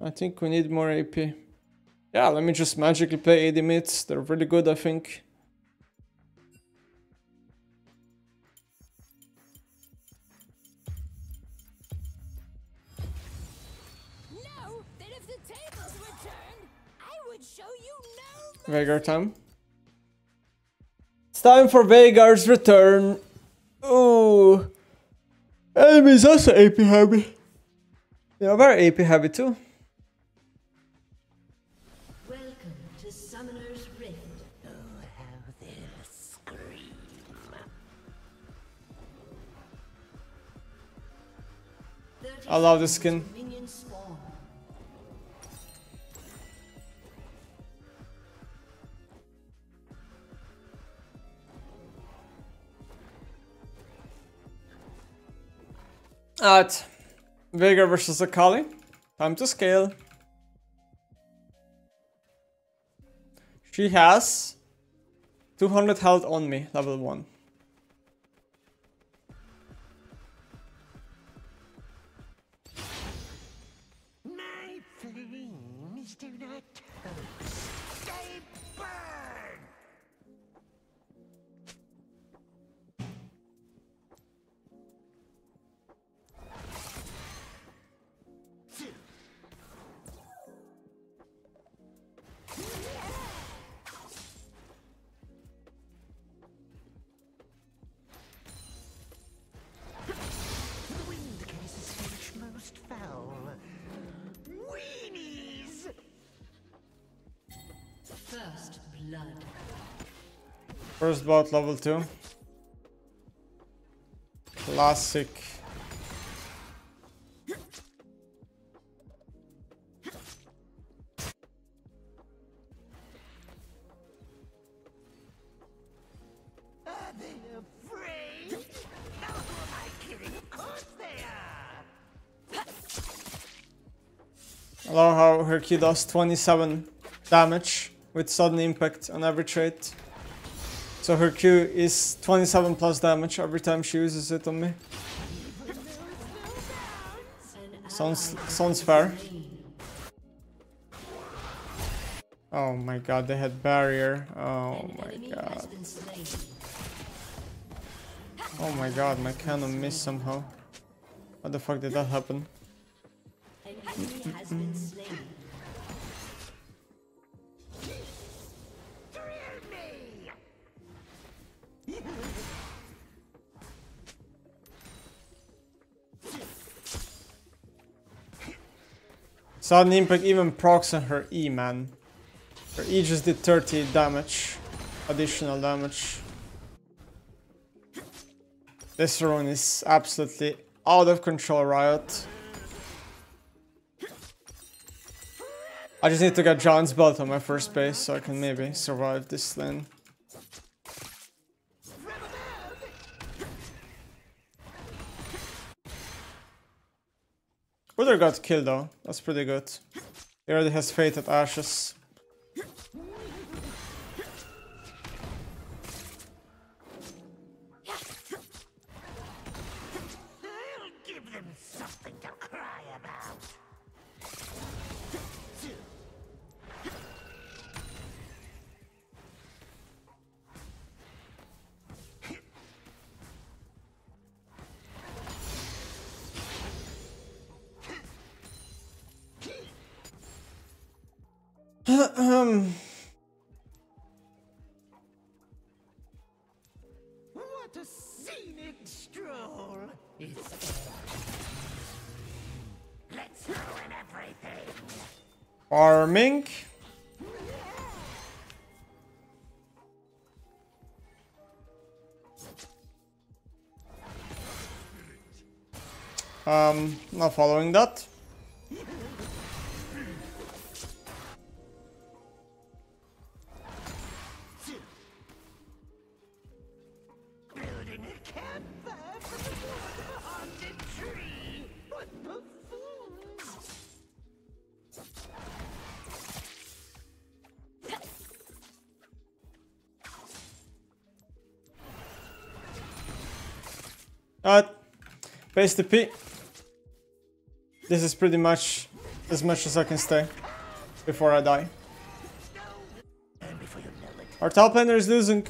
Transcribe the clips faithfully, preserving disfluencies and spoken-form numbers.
I think we need more A P. Yeah, let me just magically play A D mids. They're really good, I think. No, then if the tables were turned, I would show you no Veigar time. It's time for Veigar's return. Ooh. Enemy is also A P heavy. They are very A P heavy too. Welcome to Summoner's Rift. Oh, how they'll scream. I love this skin. At Veigar versus Akali, time to scale. She has two hundred health on me, level one. My flames do not toast, they burn. First bot level two. Classic. Are they afraid? No, am I kidding? Of course they are. I love how her key does twenty-seven damage with sudden impact on every trait. So her Q is twenty-seven plus damage every time she uses it on me. Sounds sounds fair. Oh my god, they had barrier. Oh my god. Oh my god, my cannon missed somehow. How the fuck did that happen? Sudden Impact even procs on her E, man. Her E just did thirty damage. Additional damage. This rune is absolutely out of control, Riot. I just need to get Giant's Belt on my first base so I can maybe survive this lane. Wither got killed though, that's pretty good. He already has Fate at Ashes. I'll give them something to cry about. Um. What a scenic stroll! It's... Let's ruin everything. Farming. Um, not following that. Alright, base T P. This is pretty much as much as I can stay before I die. Our top laner is losing.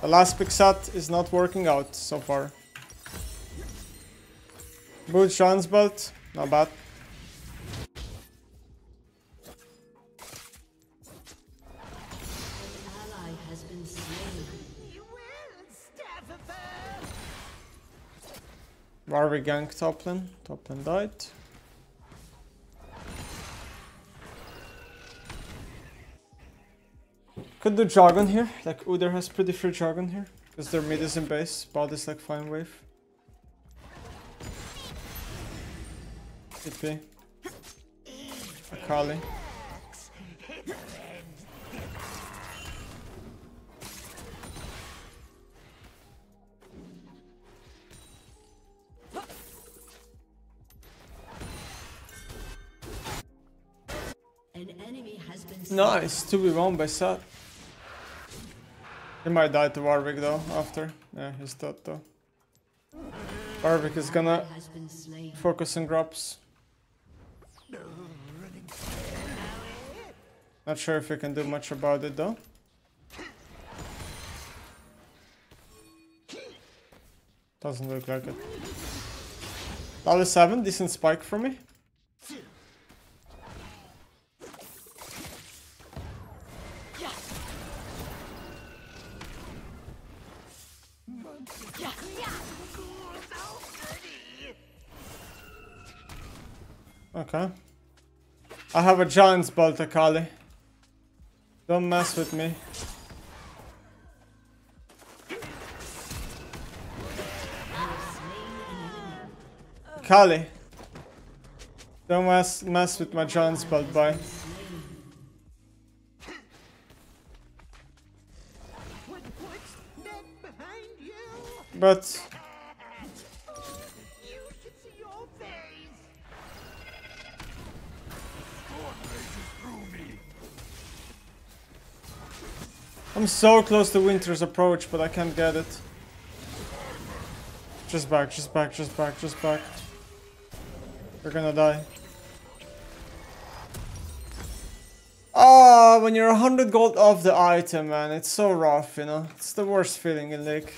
The last pick shot is not working out so far. Boot Giant's Belt, not bad. Warwick gank top lane. Top lane died. Could do jargon here. Like Udyr has pretty free jargon here. Because their mid is in base. Bot is like fine wave. T P. Akali. Nice, two v one by Sat. He might die to Warwick though, after. Yeah, he's dead though. Warwick is gonna focus on grabs. Not sure if he can do much about it though. Doesn't look like it. Level seven, decent spike from me. Okay. I have a Giant's Belt, Akali. Don't mess with me. Akali. Don't mess, mess with my Giant's Belt, bye. But... I'm so close to Winter's Approach, but I can't get it. Just back, just back, just back, just back. We're gonna die. Ah, when you're one hundred gold off the item, man, it's so rough, you know? It's the worst feeling in League.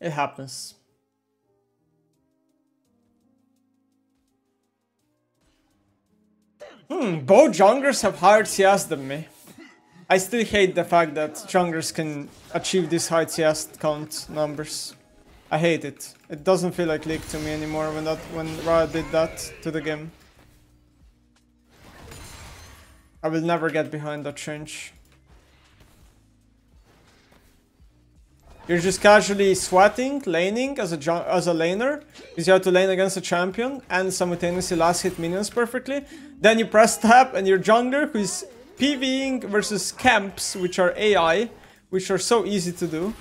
It happens. Hmm, both junglers have higher C S than me. I still hate the fact that junglers can achieve these high C S count numbers. I hate it. It doesn't feel like League to me anymore when that when Riot did that to the game. I will never get behind that change. You're just casually sweating, laning as a as a laner, because you have to lane against a champion and simultaneously last hit minions perfectly. Then you press tab and your jungler, who is PvEing versus camps, which are A I, which are so easy to do,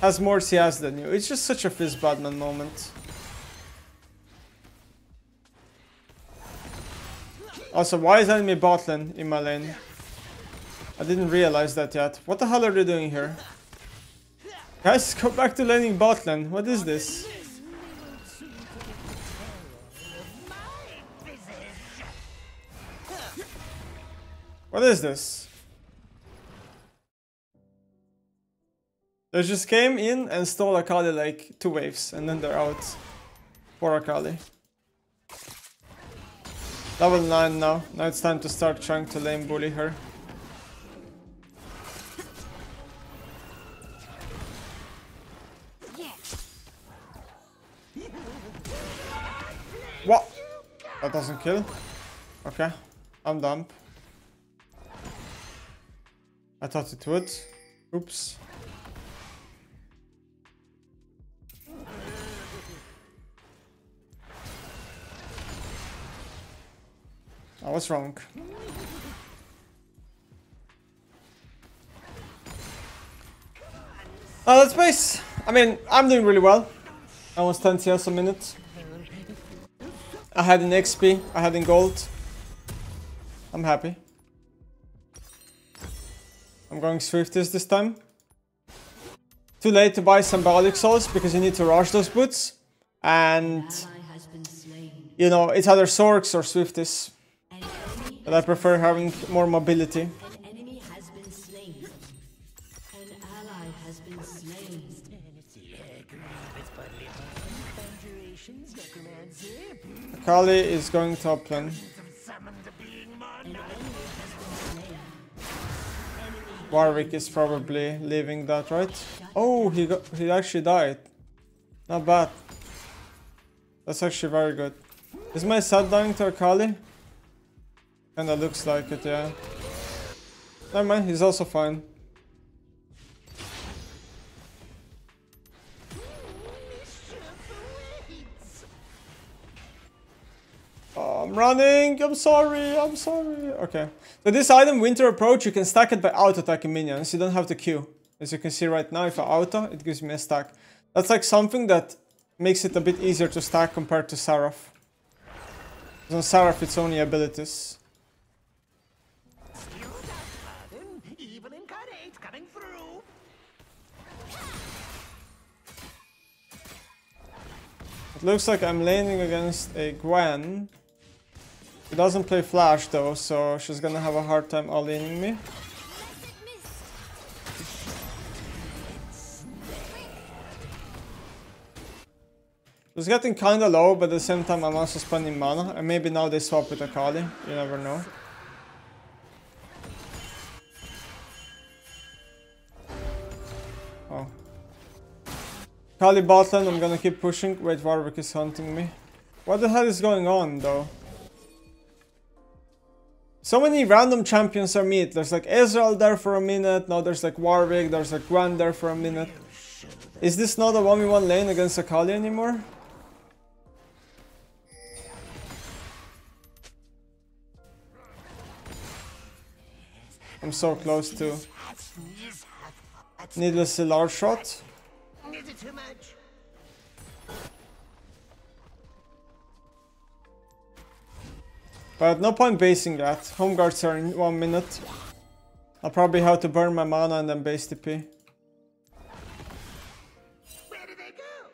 has more C S than you. It's just such a Fizz Batman moment. Also, why is enemy bot lane in my lane? I didn't realize that yet. What the hell are they doing here? Guys, go back to laning bot lane. What is this? What is this? They just came in and stole Akali like two waves and then they're out. Poor Akali. Level nine now. Now it's time to start trying to lane bully her. What? That doesn't kill? Okay. I'm dumb. I thought it would. Oops. I was wrong. Oh, that's base. I mean, I'm doing really well. I was ten C S a minute. I had an X P. I had in gold. I'm happy. I'm going Swifties this time. Too late to buy Symbolic Souls because you need to rush those boots. And, you know, it's either Sorcs or Swifties. But I prefer having more mobility. Akali is going top lane. Warwick is probably leaving that, right? Oh, he got, he actually died. Not bad. That's actually very good. Is my Sad dying to Akali? Kinda looks like it, yeah. Never mind, he's also fine. Oh, I'm running, I'm sorry, I'm sorry. Okay, so this item, Winter Approach, you can stack it by auto-attacking minions. You don't have to queue. As you can see right now, if I auto, it gives me a stack. That's like something that makes it a bit easier to stack compared to Seraph. Because on Seraph, it's only abilities. It looks like I'm laning against a Gwen. She doesn't play Flash though, so she's gonna have a hard time all-inning me. She's getting kinda low, but at the same time I'm also spending mana, and maybe now they swap with Akali, you never know. Oh. Akali bot lane, I'm gonna keep pushing. Wait, Warwick is hunting me. What the hell is going on though? So many random champions I meet. There's like Ezreal there for a minute, now there's like Warwick, there's like Gwen there for a minute. Is this not a one v one lane against Akali anymore? I'm so close to needlessly large shot. But no point basing that. Home guards are in one minute. I'll probably have to burn my mana and then base T P. Where do they go?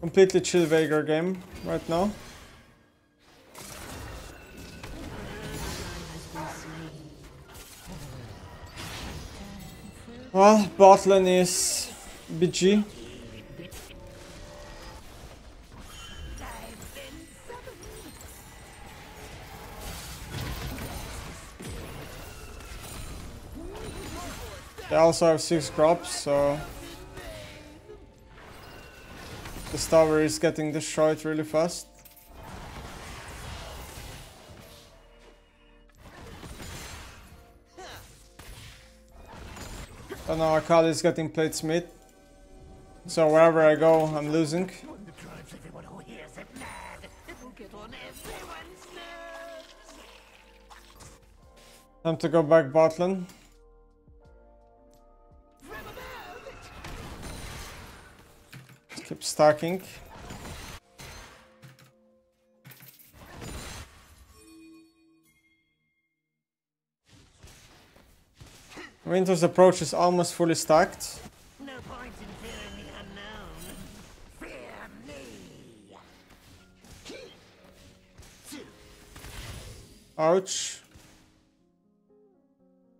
Completely chill Veigar game right now. Well, bot lane is B G. They also have six crops, so this tower is getting destroyed really fast. Oh no, Akali is getting played smith. So wherever I go, I'm losing. Time to go back bot lane. Keep stacking. Winter's Approach is almost fully stacked. No point in fearing the unknown. Fear me. Ouch.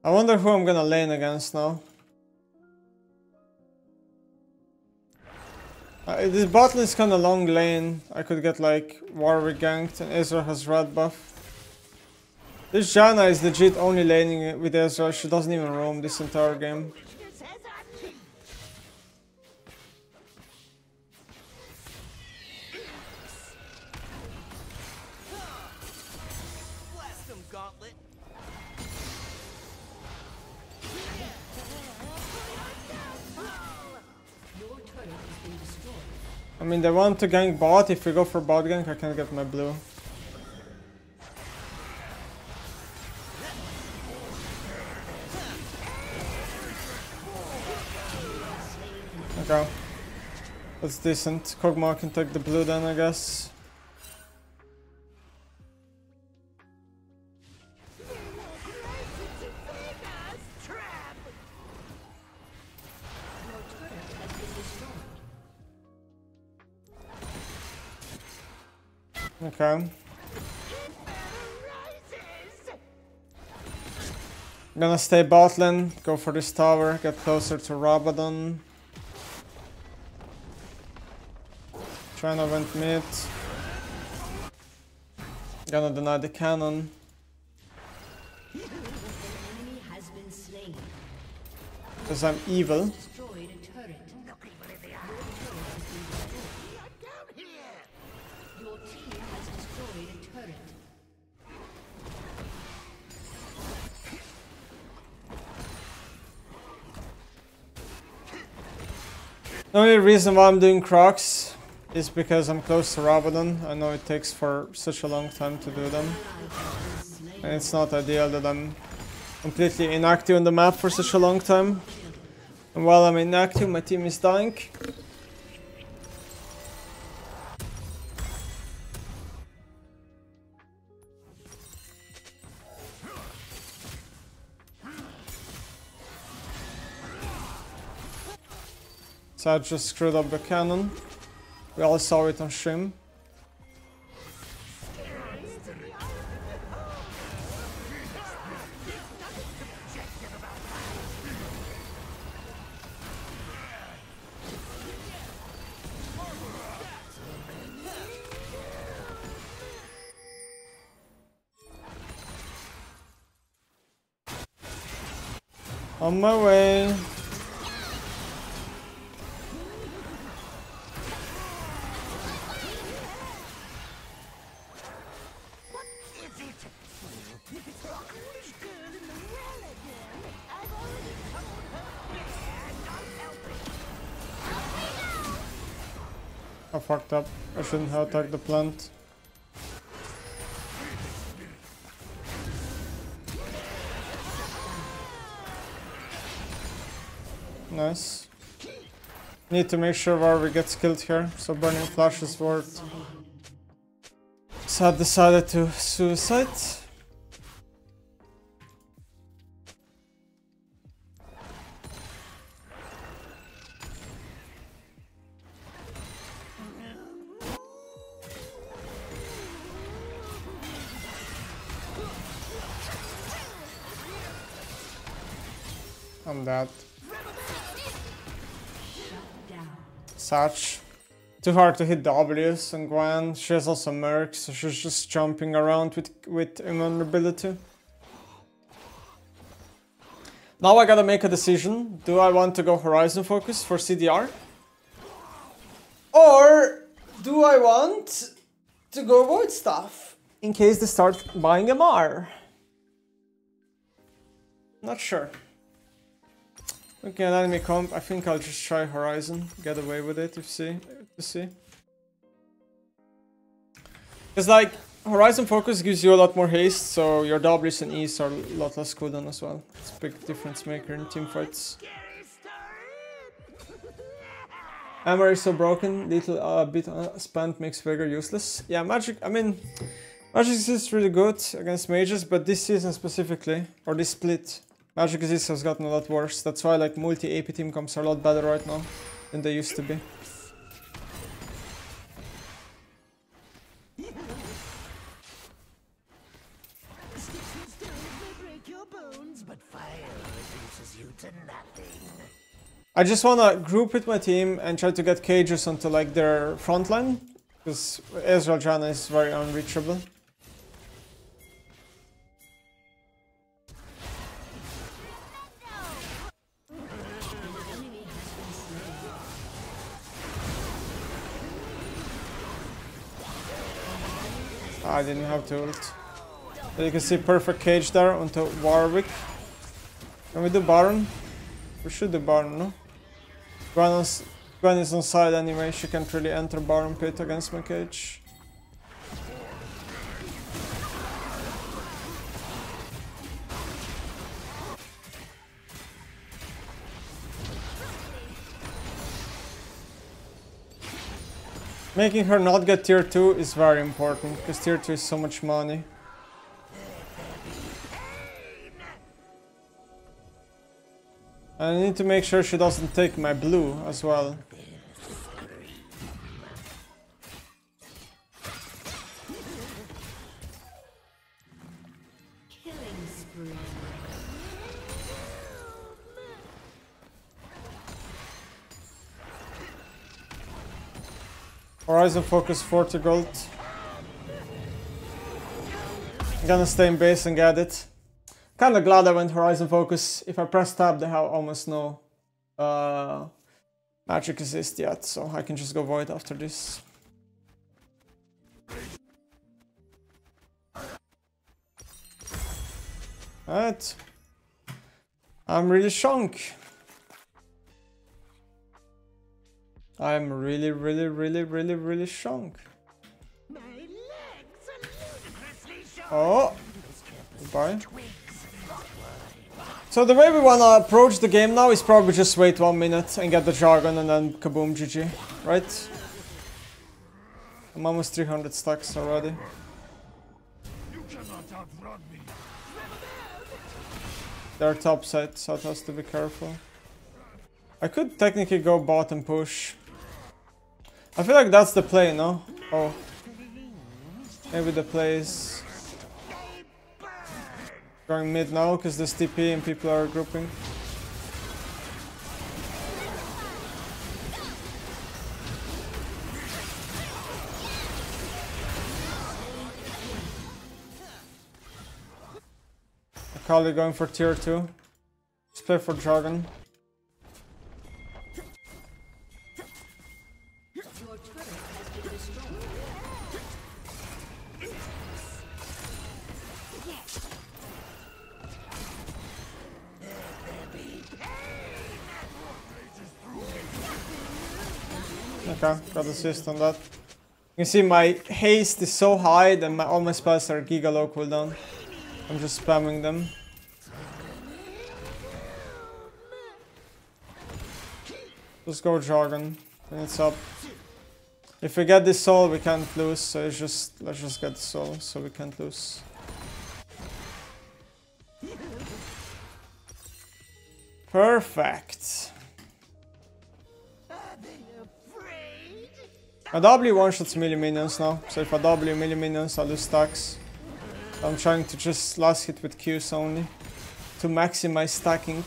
I wonder who I'm gonna lane against now. Uh, this bot lane is kinda long lane. I could get like Warwick ganked and Ezreal has red buff. This Janna is legit only laning with Ezreal. She doesn't even roam this entire game. I mean, they want to gank bot. If we go for bot gank, I can't get my blue. Okay. That's decent. Kog'Maw can take the blue then, I guess. Okay. I'm gonna stay bot lane, go for this tower, get closer to Rabadon. Janna went mid. Gonna deny the cannon. Because I'm evil. The only reason why I'm doing Crocs is because I'm close to Rabadon. I know it takes for such a long time to do them. And it's not ideal that I'm completely inactive on the map for such a long time. And while I'm inactive, my team is dying. So I just screwed up the cannon. We all saw it on stream. On my way. I fucked up. I shouldn't have attacked the plant. Nice. Need to make sure Warwick gets killed here, so burning flash is worth. So I decided to suicide. I'm dead. Satch. Too hard to hit W's and Gwen. She has also Merc, so she's just jumping around with, with invulnerability. Now I gotta make a decision. Do I want to go Horizon Focus for C D R? Or do I want to go Void Staff? In case they start buying M R. Not sure. Okay, an enemy comp. I think I'll just try Horizon, get away with it if see to see. Because like Horizon Focus gives you a lot more haste, so your W's and E's are a lot less cooldown as well. It's a big difference maker in teamfights. M R is so broken, little uh, bit uh, spent makes Veigar useless. Yeah, Magic, I mean, Magic is really good against mages, but this season specifically, or this split, Magic Resist has gotten a lot worse. That's why like multi-A P team comps are a lot better right now than they used to be. I just wanna group with my team and try to get cages onto like their front line, because Ezreal Janna is very unreachable. I didn't have to ult. But you can see perfect cage there onto Warwick. Can we do Baron? We should do Baron, no? Gwen is on side anyway, she can't really enter Baron pit against my cage. Making her not get tier two is very important, because tier two is so much money. And I need to make sure she doesn't take my blue as well. Killing spree. Horizon Focus, forty gold. I'm gonna stay in base and get it. Kinda glad I went Horizon Focus. If I press tab, they have almost no uh, magic assist yet, so I can just go Void after this. Alright. I'm really shunk. I'm really, really, really, really, really shunk. My legs are ludicrously short. Oh, goodbye. So the way we wanna approach the game now is probably just wait one minute and get the jargon and then kaboom, G G, right? I'm almost three hundred stacks already. You cannot outrun me. They're topside, so it has to be careful. I could technically go bottom push. I feel like that's the play, no? Oh. Maybe the play is going mid now, because there's T P and people are grouping. Akali going for tier two. Let's play for Dragon. Okay, got assist on that. You can see my haste is so high that my, all my spells are giga low cooldown. I'm just spamming them. Let's go Jargon. And it's up. If we get this soul, we can't lose. So it's just let's just get the soul, so we can't lose. Perfect. My W one-shots melee minions now, so if I W melee minions, I lose stacks. I'm trying to just last hit with Qs only, to maximize stacking.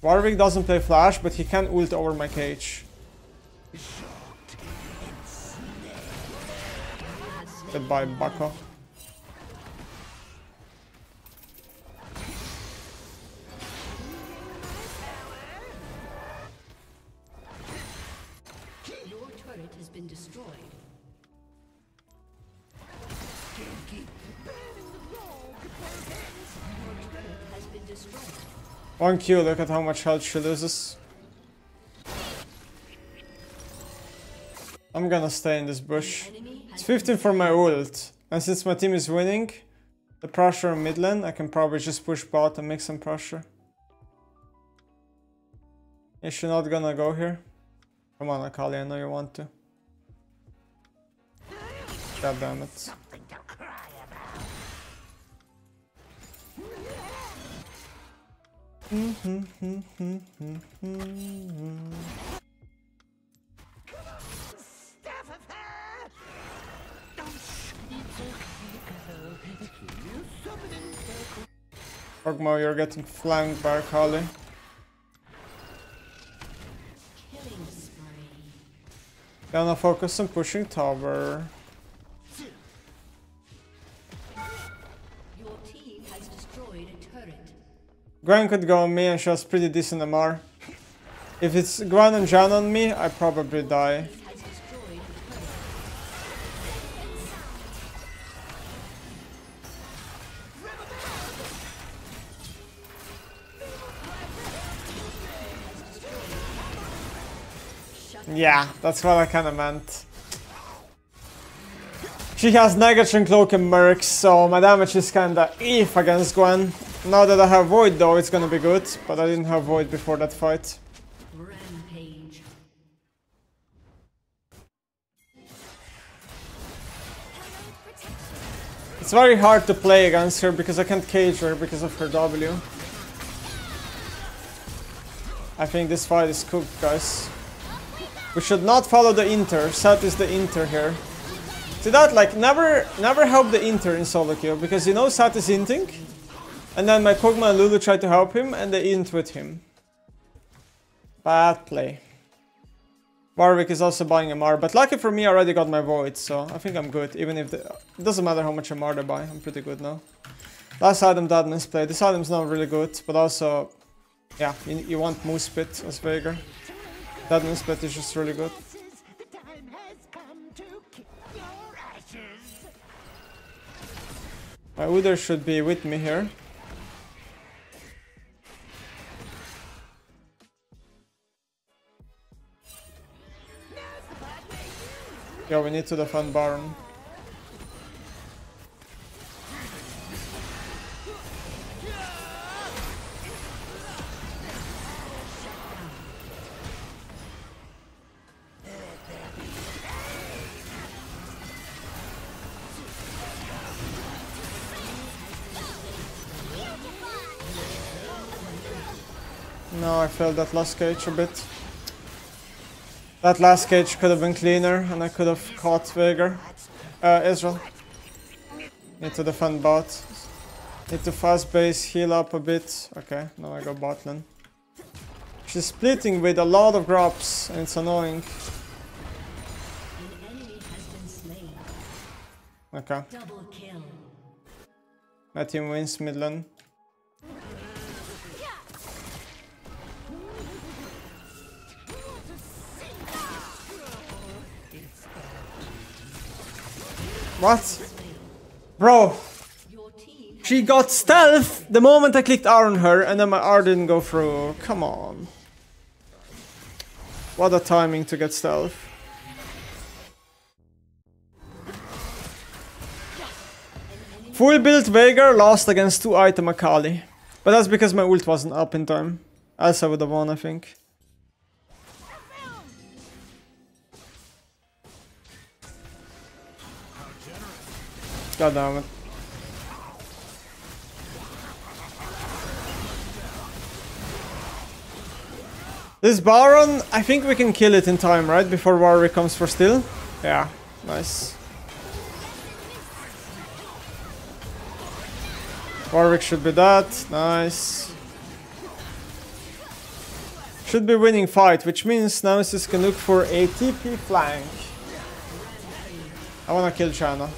Warwick doesn't play flash, but he can ult over my cage. Goodbye, bucko. One Q, look at how much health she loses. I'm gonna stay in this bush. It's fifteen for my ult. And since my team is winning, the pressure on mid lane, I can probably just push bot and make some pressure. Is she not gonna go here? Come on, Akali, I know you want to. God damn it. Mm-hmm, mm-hmm, mm-hmm, mm-hmm. Come on, staff of her! Kog'Maw, you're getting flanked by Akali. Gonna focus on pushing tower. Gwen could go on me and she has pretty decent M R. If it's Gwen and Janna on me, I probably die. Yeah, that's what I kinda meant. She has Negatron Cloak and Merc, so my damage is kinda if against Gwen. Now that I have Void though, it's gonna be good, but I didn't have Void before that fight. Rampage. It's very hard to play against her because I can't cage her because of her W. I think this fight is cooked, guys. We should not follow the inter. Set is the inter here. To that, like, never never help the Inter in solo queue, because you know Sat is inting, and then my Kog'Maw and Lulu try to help him, and they int with him. Bad play. Warwick is also buying M R, but lucky for me, I already got my Void, so I think I'm good, even if... The, it doesn't matter how much M R they buy, I'm pretty good now. Last item that misplayed. This item's not really good, but also... Yeah, you, you want Moose Pit as Veigar. That misplayed is just really good. My Udyr should be with me here. Yo, we need to defend Baron. No, I failed that last cage a bit. That last cage could have been cleaner, and I could have caught Veigar. Uh, Ezreal. Need to defend bot. Need to fast base, heal up a bit. Okay, now I go bot lane. She's splitting with a lot of grabs, and it's annoying. Okay. My team wins mid lane. What? Bro! She got stealth the moment I clicked R on her, and then my R didn't go through. Come on. What a timing to get stealth. Full build Veigar lost against two item Akali. But that's because my ult wasn't up in time. Else I would have won, I think. God damn it. This Baron, I think we can kill it in time, right? Before Warwick comes for steal. Yeah, nice. Warwick should be that. Nice. Should be winning fight, which means Nemesis can look for a T P flank. I wanna kill Janna.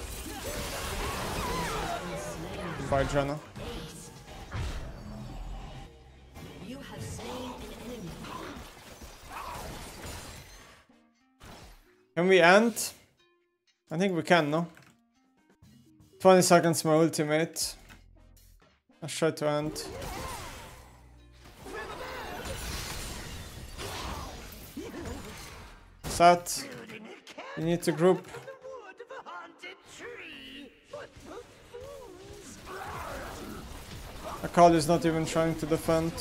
By Janna. You have slain an enemy. Can we end? I think we can, no? twenty seconds my ultimate. Let's try to end. Sat. We need to group. Akali is not even trying to defend.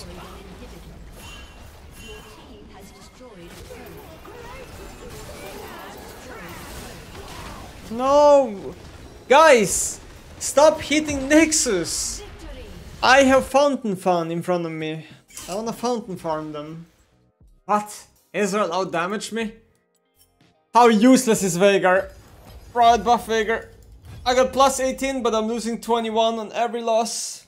No! Guys! Stop hitting Nexus! I have Fountain Farm in front of me. I wanna Fountain Farm them. What? Ezreal outdamaged me? How useless is Veigar? Proud buff Veigar. I got plus eighteen, but I'm losing twenty-one on every loss.